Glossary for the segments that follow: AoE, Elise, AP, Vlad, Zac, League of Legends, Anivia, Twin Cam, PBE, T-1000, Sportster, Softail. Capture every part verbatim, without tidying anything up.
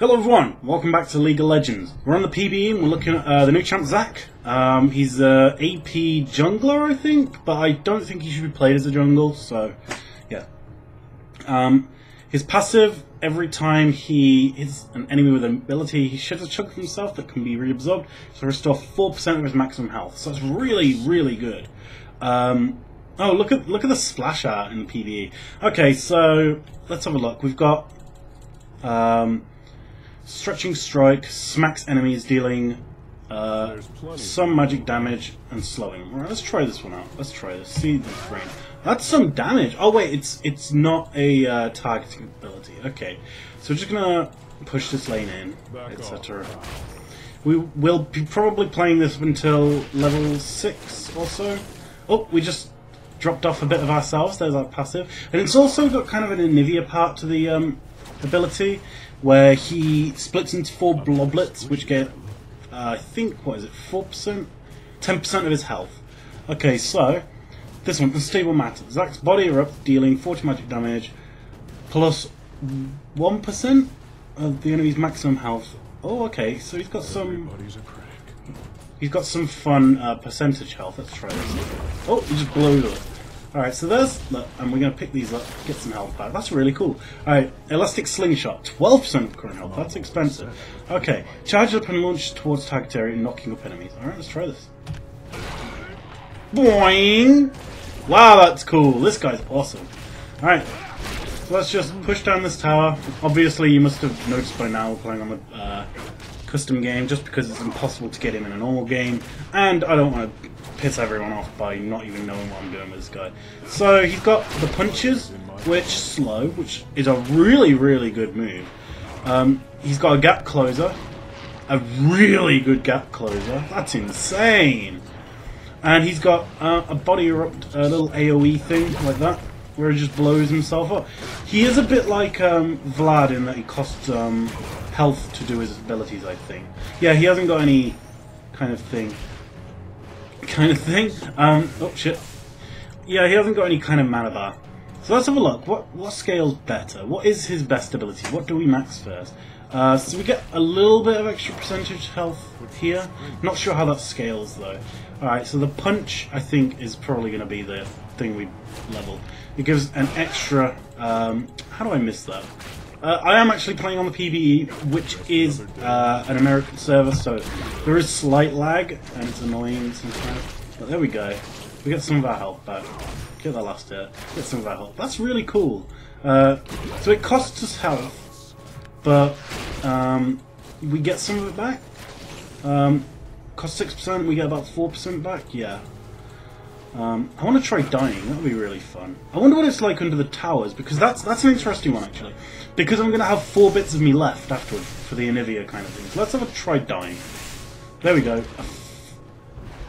Hello everyone, welcome back to League of Legends. We're on the P B E and we're looking at uh, the new champ, Zac. Um, he's a A P jungler, I think, but I don't think he should be played as a jungle, so yeah. Um, his passive, every time he is an enemy with an ability, he sheds a chunk of himself that can be reabsorbed to restore four percent of his maximum health, so that's really, really good. Um, oh, look at, look at the splash art in the P B E. Okay, so let's have a look. We've got... Um, Stretching Strike smacks enemies, dealing uh, some magic damage and slowing. Alright, let's try this one out. Let's try this. See the brain. That's some damage. Oh wait, it's it's not a uh, targeting ability. Okay, so we're just gonna push this lane in, et cetera. We will be probably playing this until level six or so. Oh, we just dropped off a bit of ourselves. There's our passive, and it's also got kind of an Anivia part to the um, ability, where he splits into four bloblets, which get, uh, I think, what is it, four percent? ten percent of his health. Okay, so, this one, Unstable Matter. Zac's body erupts, dealing forty magic damage, plus one percent of the enemy's maximum health. Oh, okay, so he's got some... He's got some fun uh, percentage health. Let's try this. Oh, he just blows up. Alright, so there's, look, and we're going to pick these up, get some health back. That's really cool. Alright, Elastic Slingshot, twelve percent of current health, that's expensive. Okay, charge up and launch towards target area, knocking up enemies. Alright, let's try this. Boing! Wow, that's cool, this guy's awesome. Alright, so let's just push down this tower. Obviously, you must have noticed by now we're playing on the uh, custom game, just because it's impossible to get him in a normal game, and I don't want to piss everyone off by not even knowing what I'm doing with this guy. So he's got the punches, which slow, which is a really, really good move. Um, he's got a gap closer, a really good gap closer, that's insane. And he's got uh, a body erupt, a little AoE thing like that, where he just blows himself up. He is a bit like um, Vlad in that he costs um, health to do his abilities, I think. Yeah, he hasn't got any kind of thing. kind of thing. Um, oh shit. Yeah, he hasn't got any kind of mana bar. So let's have a look. What what scales better? What is his best ability? What do we max first? Uh, so we get a little bit of extra percentage health here. Not sure how that scales though. Alright, so the punch I think is probably going to be the thing we level. It gives an extra... Um, how do I miss that? Uh, I am actually playing on the P B E, which is uh, an American server, so there is slight lag, and it's annoying sometimes. But there we go. We get some of our health back. Get that last hit. Get some of our health. That's really cool. Uh, so it costs us health, but um, we get some of it back. Um, costs six percent, we get about four percent back. Yeah. Um, I want to try dying, that would be really fun. I wonder what it's like under the towers, because that's that's an interesting one actually. Because I'm going to have four bits of me left afterward for the Anivia kind of thing. So let's have a try dying. There we go.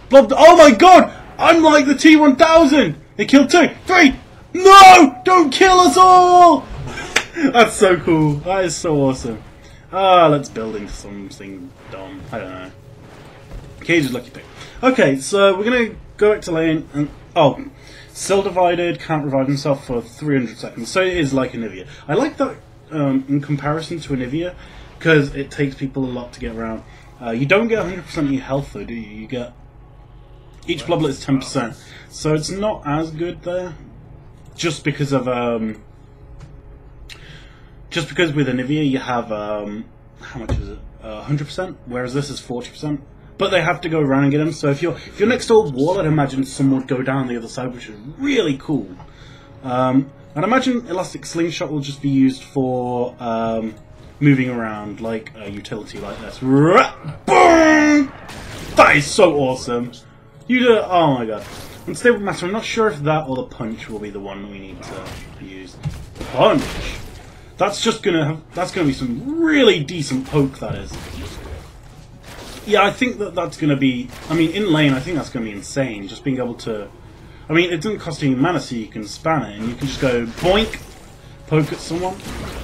Blob, oh my god! I'm like the T one thousand! It killed two, three! No! Don't kill us all! That's so cool, that is so awesome. Ah, uh, let's build into something dumb, I don't know. Cage's lucky pick. Okay, so we're going to... go back to lane and oh, cell divided, can't revive himself for three hundred seconds, so it is like Anivia. I like that um, in comparison to Anivia, because it takes people a lot to get around. Uh, you don't get one hundred percent of your health though, do you? You get each bloblet is ten percent, so it's not as good there. Just because of um, just because with Anivia you have um, how much is it? Uh, one hundred percent, whereas this is forty percent. But they have to go around and get him, so if you're, if you're next to a wall, I'd imagine someone would go down the other side, which is really cool. Um, I'd imagine Elastic Slingshot will just be used for um, moving around, like a utility like this. Boom! That is so awesome! You did it! Oh my god. Unstable Matter, I'm not sure if that or the punch will be the one we need to use. Punch! That's just gonna have, that's gonna be some really decent poke, that is. Yeah, I think that that's going to be... I mean, in lane, I think that's going to be insane. Just being able to... I mean, it doesn't cost any mana, so you can spam it. And you can just go, boink, poke at someone.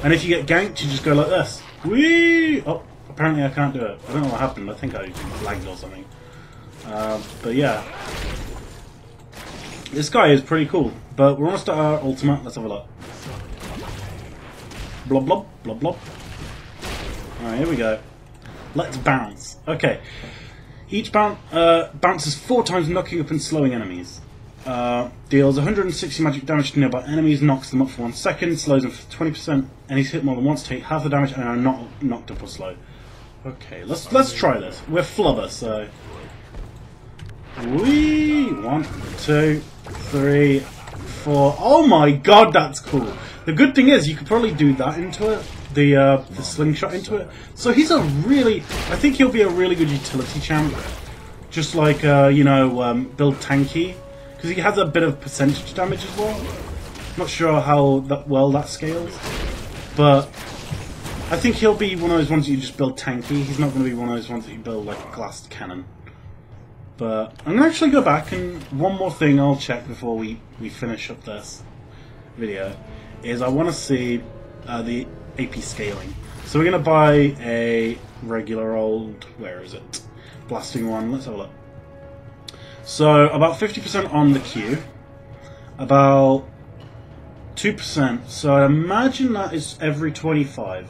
And if you get ganked, you just go like this. Whee! Oh, apparently I can't do it. I don't know what happened. I think I lagged or something. Uh, but yeah. This guy is pretty cool. But we're almost at our ultimate. Let's have a look. Blob, blob, blob, blob. Alright, here we go. Let's bounce. Okay. Each bounce uh, bounces four times, knocking up and slowing enemies. Uh, deals one hundred sixty magic damage to nearby enemies, knocks them up for one second, slows them for twenty percent, and he's hit more than once to take half the damage and are not knocked up or slow. Okay, let's let's try this. We're flubber, so... Whee! One, two, three, four... Oh my god, that's cool! The good thing is, you could probably do that into it, the, uh, the slingshot into it. So he's a really... I think he'll be a really good utility champ. Just like, uh, you know, um, build tanky. Because he has a bit of percentage damage as well. Not sure how that well that scales. But... I think he'll be one of those ones that you just build tanky. He's not going to be one of those ones that you build like a glass cannon. But I'm going to actually go back and one more thing I'll check before we, we finish up this video is I want to see uh, the A P scaling. So we're going to buy a regular old, where is it? Blasting one. Let's have a look. So about fifty percent on the Q. About two percent. So I imagine that is every twenty-five.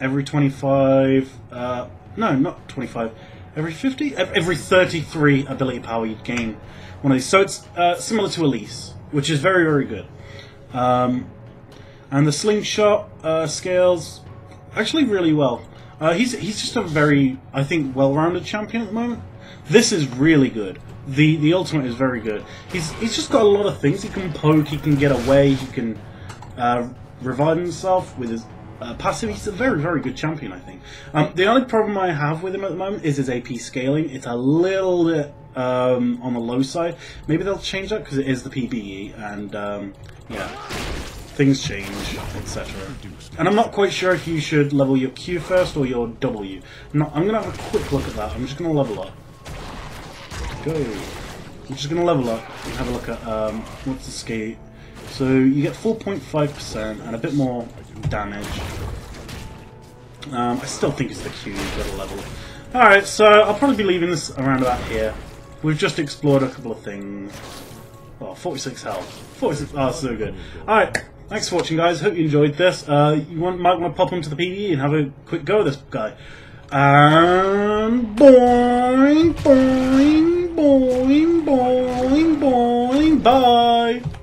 Every twenty-five, uh, no, not twenty-five, every fifty, every thirty-three ability power you'd gain one of these. So it's uh, similar to Elise, which is very, very good. Um, and the slingshot uh, scales actually really well. Uh, he's, he's just a very, I think, well-rounded champion at the moment. This is really good. The, the ultimate is very good. He's, he's just got a lot of things. He can poke, he can get away, he can uh, revive himself with his... Uh, passive, he's a very, very good champion, I think. Um, the only problem I have with him at the moment is his A P scaling. It's a little bit um, on the low side. Maybe they'll change that because it is the P B E, and um, yeah, things change, et cetera. And I'm not quite sure if you should level your Q first or your W. No, I'm going to have a quick look at that. I'm just going to level up. Go. I'm just going to level up and have a look at um, what's the scale. So you get four point five percent and a bit more damage. Um, I still think it's the Q you've got to level. Alright, so I'll probably be leaving this around about here. We've just explored a couple of things. Oh, forty-six health. forty-six, oh, so good. Alright, thanks for watching, guys. Hope you enjoyed this. Uh, you want, might want to pop onto the P B E and have a quick go of this guy. And boing, boing, boing, boing, boing, bye!